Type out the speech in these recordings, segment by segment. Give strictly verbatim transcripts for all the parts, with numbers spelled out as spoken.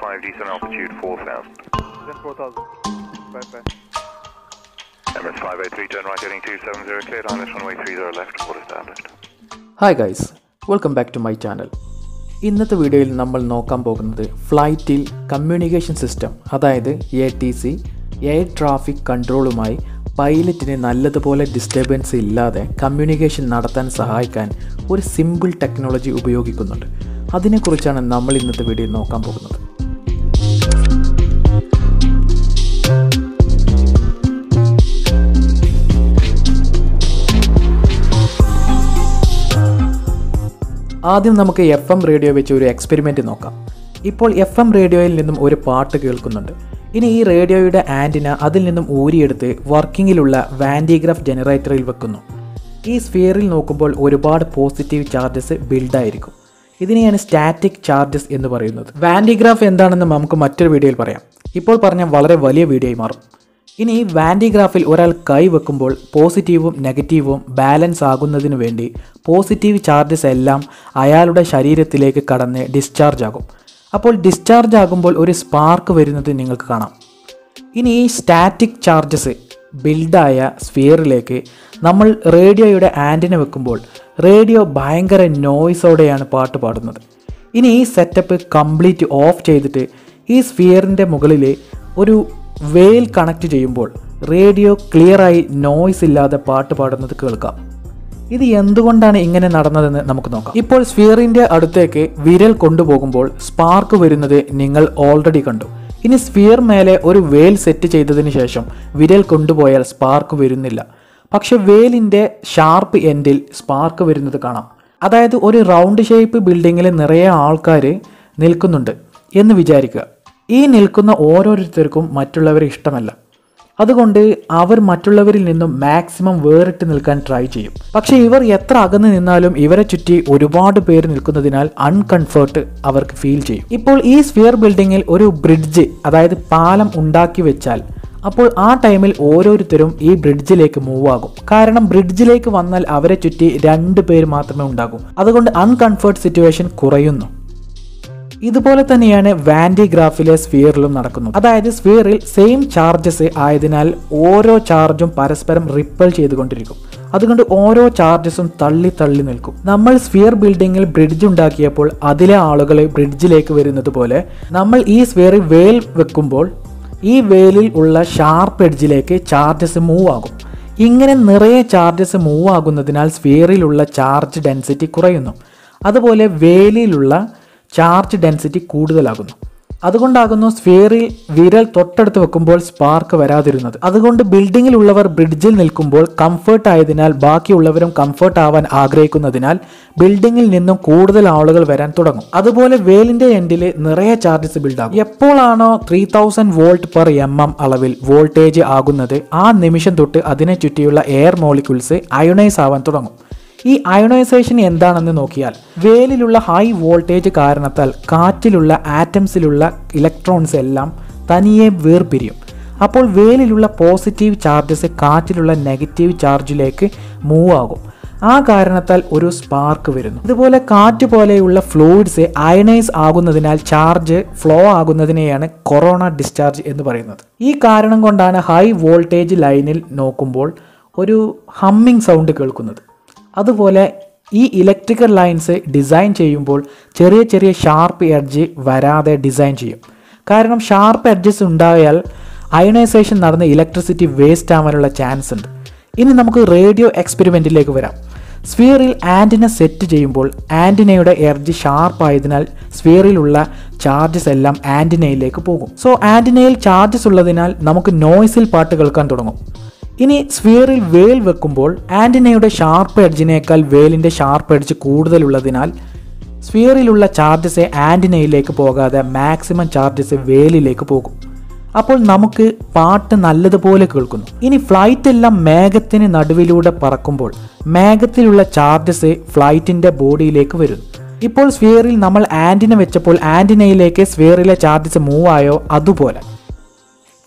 five descent altitude, four thousand. Then four thousand. Bye bye. M S five eight three, turn right heading two seven zero, clear down runway three zero left, for established. Hi guys, welcome back to my channel. In this video, we will talk about flight till communication system, that is A T C, air traffic control. Pilot in a disturbance illade communication nadathan sahayikan or simple technology ഉപയോഗിക്കുന്നുണ്ട്. അതിനെക്കുറിച്ചാണ് നമ്മൾ ഇന്നത്തെ വീഡിയോയിൽ നോക്കാൻ പോകുന്നത്. ആദ്യം നമുക്ക് F M radio വെച്ച് ഒരു എക്സ്പെരിമെന്റ് നോക്കാം. ഇപ്പോൾ എഫ് എം റേഡിയോയിൽ നിന്നും ഒരു പാട്ട് കേൾക്കുന്നുണ്ട്. In this radio, you can use the working Van de Graaff generator. In this sphere, there are positive charges built. This is static charges. Van de Graaff is another video. Now, we will talk about a very big video. In this Van de Graaff, there are positive and negative balance. Positive charges are discharged. അപ്പോൾ discharge ആകുമ്പോൾ ഒരു spark വരുന്നത് നിങ്ങൾക്ക് കാണാം. ഇനി ഈ static charges build ആയ സ്ഫിയറിലേക്ക് നമ്മൾ റേഡിയോയുടെ ആന്റിന വെക്കുമ്പോൾ റേഡിയോ ഭയങ്കര നോയിസോടെയാണ് പാട്ട് പാടുന്നത്. ഇനി ഈ സെറ്റപ്പ് കംപ്ലീറ്റ് ഓഫ് ചെയ്തിട്ട് ഈ സ്ഫിയറിന്റെ മുകളിലെ ഒരു വെയിൽ കണക്ട് ചെയ്യുമ്പോൾ റേഡിയോ ക്ലിയർ ആയി നോയിസ് ഇല്ലാതെ പാട്ട് പാടുന്നത് കേൾക്കാം. ഇത് എന്തുകൊണ്ടാണ് ഇങ്ങനെ നടന്നതെന്ന് നമുക്ക് നോക്കാം. ഇപ്പോൾ സ്ഫിയറിന്റെ അടുത്തേക്ക് വിരൽ കൊണ്ടുപോകുമ്പോൾ സ്പാർക്ക് വരുന്നത് നിങ്ങൾ ഓൾറെഡി കണ്ടു. ഇനി സ്ഫിയർ മേലെ ഒരു വെയിൽ സെറ്റ് ചെയ്തതിനു ശേഷം വിരൽ കൊണ്ടുപോയാൽ സ്പാർക്ക് വരുന്നില്ല. പക്ഷെ വെയിലിന്റെ ഷാർപ്പ് എൻഡിൽ സ്പാർക്ക് വരുന്നത് കാണാം. അതായത് ഒരു റൗണ്ട് ഷേപ്പ് ബിൽഡിങ്ങിൽ നിറയെ ആൾക്കാർ നിൽക്കുന്നുണ്ട് എന്ന് വിചാരിക്കുക. ഈ നിൽക്കുന്ന ഓരോരുത്തർക്കും മറ്റുള്ളവരെ ഇഷ്ടമല്ല. അതുകൊണ്ട് അവർ മറ്റുള്ളവരിൽ നിന്നും മാക്സിമം വേറിട്ട് നിൽക്കാൻ ട്രൈ ചെയ്യും. പക്ഷേ ഇവർ എത്ര അകന്ന് നിന്നാലും ഇവരെ ചുറ്റി ഒരുപാട് പേര് നിൽക്കുന്നതിനാൽ അൺകംഫർട്ട് അവർക്ക് ഫീൽ ചെയ്യും. ഇപ്പോൾ ഈ സ്ഫിയർ ബിൽഡിങ്ങിൽ ഒരു ബ്രിഡ്ജ്, അതായത് പാലം ഉണ്ടാക്കി വെച്ചാൽ അപ്പോൾ ആ ടൈമിൽ ഓരോരുത്തരും ഈ ബ്രിഡ്ജിലേക്ക് മൂവ് ആകും. കാരണം ബ്രിഡ്ജിലേക്ക് വന്നാൽ അവരെ ചുറ്റി രണ്ട് പേര് മാത്രമേ ഉണ്ടാകൂ. അതുകൊണ്ട് അൺകംഫർട്ട് സിറ്റുവേഷൻ കുറയുന്നു. ഇതുപോലെ തന്നെയാണ് വാൻ ഡി ഗ്രാഫിലെ സ്ഫിയറിലും നടക്കുന്നത്. അതായത് സ്ഫിയറിൽ സെയിം ചാർജസ് ആയതിനാൽ ഓരോ ചാർജും പരസ്പരം റിപ്പൽ ചെയ്തുകൊണ്ടിരിക്കും. അതുകൊണ്ട് ഓരോ ചാർജസും തള്ളി തള്ളി നിൽക്കും. നമ്മൾ സ്ഫിയർ ബിൽഡിങ്ങിൽ ബ്രിഡ്ജ് ഉണ്ടാക്കിയപ്പോൾ അതിലെ ആളുകളെ ബ്രിഡ്ജിലേക്ക് വരുന്നത് പോലെ നമ്മൾ ഈ സ്ഫിയറിൽ വെയിൽ വെക്കുമ്പോൾ ഈ വെയിലിൽ ഉള്ള ഷാർപ്പ് എഡ്ജിലേക്ക് ചാർജസ് മൂവ് ആകും. ഇങ്ങനെ നിറയെ ചാർജസ് മൂവ് ആകുന്നതിനാൽ സ്ഫിയറിലുള്ള ചാർജ് ഡെൻസിറ്റി കുറയുന്നു. അതുപോലെ വെയിലിലുള്ള ചാർജ് ഡെൻസിറ്റി കൂടുതലാകുന്നു. അതുകൊണ്ടാകുന്നു സ്ഫിയറിൽ വിരൽ തൊട്ടടുത്ത് വെക്കുമ്പോൾ സ്പാർക്ക് വരാതിരുന്നത്. അതുകൊണ്ട് ബിൽഡിങ്ങിലുള്ളവർ ബ്രിഡ്ജിൽ നിൽക്കുമ്പോൾ കംഫർട്ട് ആയതിനാൽ ബാക്കിയുള്ളവരും കംഫർട്ട് ആവാൻ ആഗ്രഹിക്കുന്നതിനാൽ ബിൽഡിങ്ങിൽ നിന്നും കൂടുതൽ ആളുകൾ വരാൻ തുടങ്ങും. അതുപോലെ വെയിലിൻ്റെ എൻഡിൽ നിറയെ ചാർജസ് ബിൽഡാകും. എപ്പോഴാണോ three thousand volt per M M അളവിൽ വോൾട്ടേജ് ആകുന്നത് ആ നിമിഷം തൊട്ട് അതിനെ ചുറ്റിയുള്ള എയർ മോളിക്യൂൾസ് അയോണൈസ് ആവാൻ തുടങ്ങും. ഈ അയോണൈസേഷൻ എന്താണെന്ന് നോക്കിയാൽ വെയിലുള്ള ഹൈ വോൾട്ടേജ് കാരണത്താൽ കാറ്റിലുള്ള ആറ്റംസിലുള്ള ഇലക്ട്രോൺസ് എല്ലാം തനിയെ വേർപിരിയും. അപ്പോൾ വെയിലുള്ള പോസിറ്റീവ് ചാർജസ് കാറ്റിലുള്ള നെഗറ്റീവ് ചാർജിലേക്ക് മൂവ് ആകും. ആ കാരണത്താൽ ഒരു സ്പാർക്ക് വരുന്നു. ഇതുപോലെ കാറ്റ് പോലെയുള്ള ഫ്ലൂയിഡ്സ് അയണൈസ് ആകുന്നതിനാൽ ചാർജ് ഫ്ലോ ആകുന്നതിനെയാണ് കൊറോണ ഡിസ്ചാർജ് എന്ന് പറയുന്നത്. ഈ കാരണം കൊണ്ടാണ് ഹൈ വോൾട്ടേജ് ലൈനിൽ നോക്കുമ്പോൾ ഒരു ഹമ്മിങ് സൗണ്ട് കേൾക്കുന്നത്. അതുപോലെ ഈ ഇലക്ട്രിക്കൽ ലൈൻസ് ഡിസൈൻ ചെയ്യുമ്പോൾ ചെറിയ ചെറിയ ഷാർപ്പ് എഡ്ജ് വരാതെ ഡിസൈൻ ചെയ്യും. കാരണം ഷാർപ്പ് എഡ്ജസ് ഉണ്ടായാൽ അയോണൈസേഷൻ നടന്ന് ഇലക്ട്രിസിറ്റി വേസ്റ്റ് ആവാനുള്ള ചാൻസ് ഉണ്ട്. ഇനി നമുക്ക് റേഡിയോ എക്സ്പെരിമെൻറ്റിലേക്ക് വരാം. സ്ഫിയറിൽ ആൻറ്റിന സെറ്റ് ചെയ്യുമ്പോൾ ആൻറ്റിനയുടെ എഡ്ജ് ഷാർപ്പായതിനാൽ സ്ഫിയറിലുള്ള ചാർജസ് എല്ലാം ആൻറ്റിനയിലേക്ക് പോകും. സോ ആൻറ്റിനയിൽ ചാർജസ് ഉള്ളതിനാൽ നമുക്ക് നോയ്സിൽ പാട്ട് കേൾക്കാൻ തുടങ്ങും. ഇനി സ്ഫിയറിൽ വെയിൽ വെക്കുമ്പോൾ ആൻറ്റിനയുടെ ഷാർപ്പ് എഡ്ജിനേക്കാൾ വെയിലിൻ്റെ ഷാർപ്പ് എഡ്ജ് കൂടുതലുള്ളതിനാൽ സ്ഫിയറിലുള്ള ചാർജസ് ആൻറ്റിനയിലേക്ക് പോകാതെ മാക്സിമം ചാർജസ് വെയിലിലേക്ക് പോകും. അപ്പോൾ നമുക്ക് പാട്ട് നല്ലതുപോലെ കേൾക്കുന്നു. ഇനി ഫ്ലൈറ്റ് എല്ലാം മേഘത്തിന് നടുവിലൂടെ പറക്കുമ്പോൾ മേഘത്തിലുള്ള ചാർജസ് ഫ്ലൈറ്റിൻ്റെ ബോഡിയിലേക്ക് വരുന്നു. ഇപ്പോൾ സ്ഫിയറിൽ നമ്മൾ ആൻറ്റിന വെച്ചപ്പോൾ ആൻറ്റിനയിലേക്ക് സ്ഫിയറിലെ ചാർജസ് മൂവ് ആയോ അതുപോലെ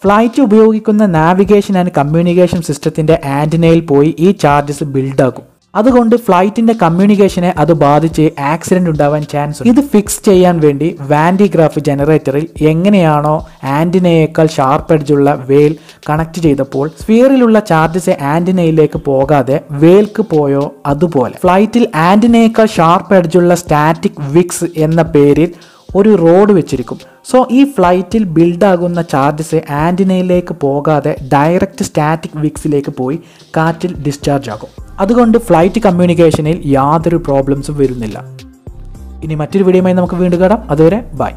ഫ്ലൈറ്റ് ഉപയോഗിക്കുന്ന നാവിഗേഷൻ ആൻഡ് കമ്മ്യൂണിക്കേഷൻ സിസ്റ്റത്തിൻ്റെ ആൻറ്റിനയിൽ പോയി ഈ ചാർജസ് ബിൽഡാകും. അതുകൊണ്ട് ഫ്ലൈറ്റിന്റെ കമ്മ്യൂണിക്കേഷനെ അത് ബാധിച്ച് ആക്സിഡന്റ് ഉണ്ടാവാൻ ചാൻസ് ഉണ്ട്. ഇത് ഫിക്സ് ചെയ്യാൻ വേണ്ടി വാൻ ഡി ഗ്രാഫ് ജനറേറ്ററിൽ എങ്ങനെയാണോ ആന്റിനയേക്കാൾ ഷാർപ്പ് എഡ്ജുള്ള വേൽ കണക്ട് ചെയ്തപ്പോൾ സ്ഫിയറിലുള്ള ചാർജസ് ആന്റിനയിലേക്ക് പോകാതെ വേൽക്ക് പോയോ, അതുപോലെ ഫ്ലൈറ്റിൽ ആന്റിനയേക്കാൾ ഷാർപ്പ് എഡ്ജുള്ള സ്റ്റാറ്റിക് വിക്സ് എന്ന പേരിൽ ഒരു റോഡ് വെച്ചിരിക്കും. സോ ഈ ഫ്ലൈറ്റിൽ ബിൽഡാകുന്ന ചാർജസ് ആന്റിനയിലേക്ക് പോകാതെ ഡയറക്റ്റ് സ്റ്റാറ്റിക് വിക്സിലേക്ക് പോയി കാറ്റിൽ ഡിസ്ചാർജ് ആകും. അതുകൊണ്ട് ഫ്ലൈറ്റ് കമ്മ്യൂണിക്കേഷനിൽ യാതൊരു പ്രോബ്ലംസും വരുന്നില്ല. ഇനി മറ്റൊരു വീഡിയോയുമായി നമുക്ക് വീണ്ടും കാണാം. അതുവരെ ബൈ.